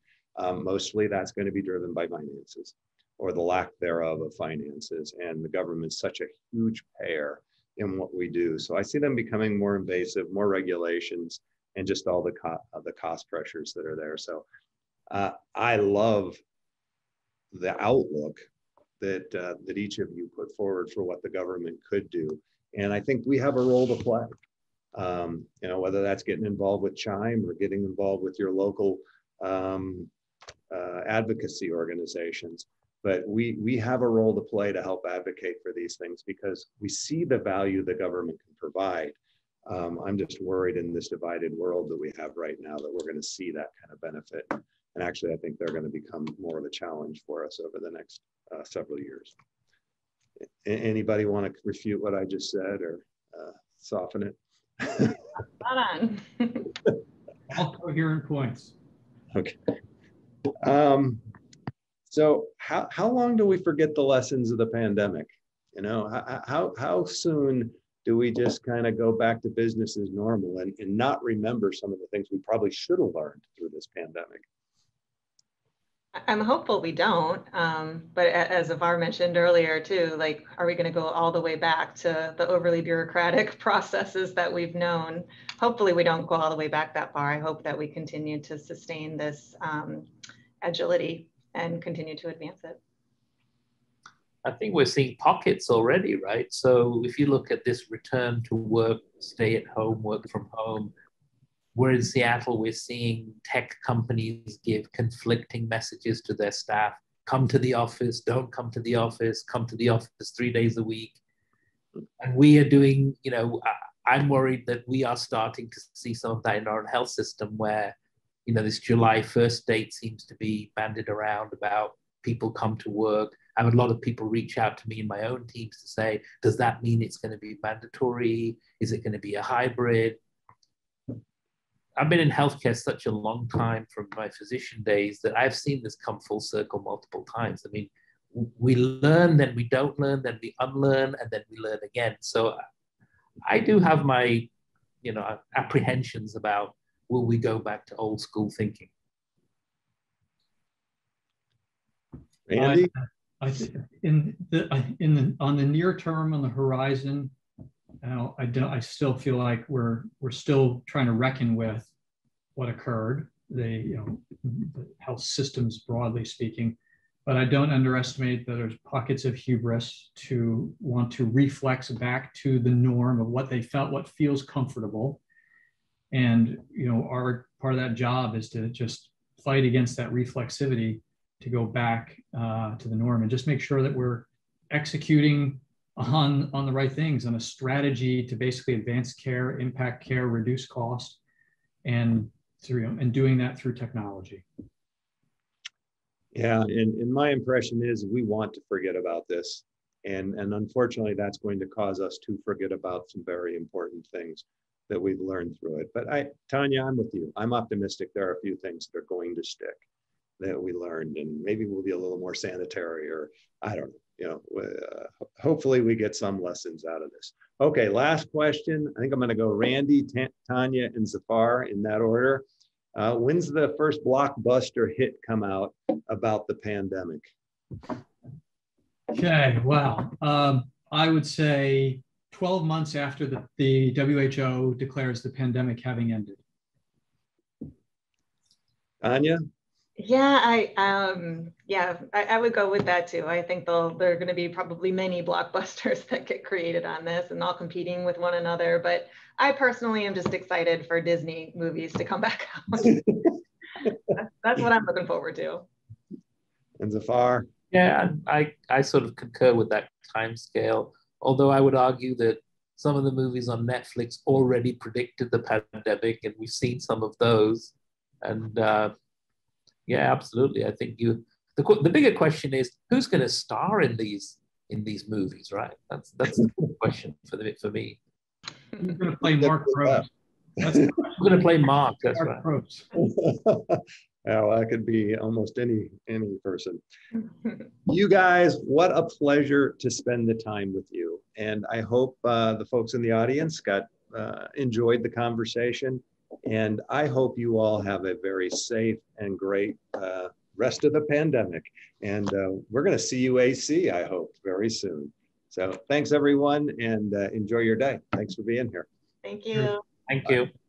Mostly that's going to be driven by finances, or the lack thereof of finances. And the government's such a huge payer in what we do. So I see them becoming more invasive, more regulations, and just all the cost pressures that are there. So I love the outlook that, that each of you put forward for what the government could do. And I think we have a role to play, you know, whether that's getting involved with Chime or getting involved with your local advocacy organizations. But we have a role to play to help advocate for these things, because we see the value the government can provide. I'm just worried in this divided world that we have right now that we're going to see that kind of benefit. And actually, I think they're going to become more of a challenge for us over the next several years. Anybody want to refute what I just said or soften it? Spot on. All coherent points. Okay. So how long do we forget the lessons of the pandemic? You know, how soon do we just kind of go back to business as normal and not remember some of the things we probably should have learned through this pandemic? I'm hopeful we don't, but as Zafar mentioned earlier too, like, are we going to go all the way back to the overly bureaucratic processes that we've known? Hopefully we don't go all the way back that far. I hope that we continue to sustain this agility and continue to advance it. I think we're seeing pockets already, right? So if you look at this return to work, stay at home, work from home, We're in Seattle, we're seeing tech companies give conflicting messages to their staff. Come to the office, don't come to the office, come to the office 3 days a week. And we are doing, you know, I'm worried that we are starting to see some of that in our own health system where, you know, this July 1st date seems to be bandied around about people come to work. I have a lot of people reach out to me in my own teams to say, does that mean it's going to be mandatory? Is it going to be a hybrid? I've been in healthcare such a long time from my physician days that I've seen this come full circle multiple times. I mean, we learn, then we don't learn, then we unlearn, and then we learn again. So I do have my, you know, apprehensions about, will we go back to old school thinking? Randy? On the near term, on the horizon, I still feel like we're still trying to reckon with what occurred, the health systems broadly speaking, but I don't underestimate that there's pockets of hubris to want to reflex back to the norm of what they felt, what feels comfortable. And, you know, our part of that job is to just fight against that reflexivity to go back to the norm and just make sure that we're executing on the right things, on a strategy to basically advance care, impact care, reduce cost, and doing that through technology. Yeah, and my impression is we want to forget about this. And unfortunately, that's going to cause us to forget about some very important things that we've learned through it. But Tanya, I'm with you. I'm optimistic there are a few things that are going to stick that we learned, and maybe we'll be a little more sanitary, or I don't know. You know, hopefully we get some lessons out of this. Okay, last question. I think I'm going to go Randy, Tanya, and Zafar in that order. When's the first blockbuster hit come out about the pandemic? Okay, wow. I would say 12 months after the WHO declares the pandemic having ended. Tanya? Yeah, I would go with that too. I think there are going to be probably many blockbusters that get created on this and all competing with one another. But I personally am just excited for Disney movies to come back out. That's what I'm looking forward to. And Zafar? Yeah, I sort of concur with that timescale. Although I would argue that some of the movies on Netflix already predicted the pandemic, and we've seen some of those. And yeah, absolutely. I think the bigger question is who's going to star in these movies, right? That's the question for me. Who's going to play Mark Probst? We're going to play Mark. That's Mark Probst. Well, that could be almost any person. You guys, what a pleasure to spend the time with you, and I hope the folks in the audience enjoyed the conversation. And I hope you all have a very safe and great rest of the pandemic. And we're going to see you AC, I hope, very soon. So thanks, everyone, and enjoy your day. Thanks for being here. Thank you. Thank you. Bye.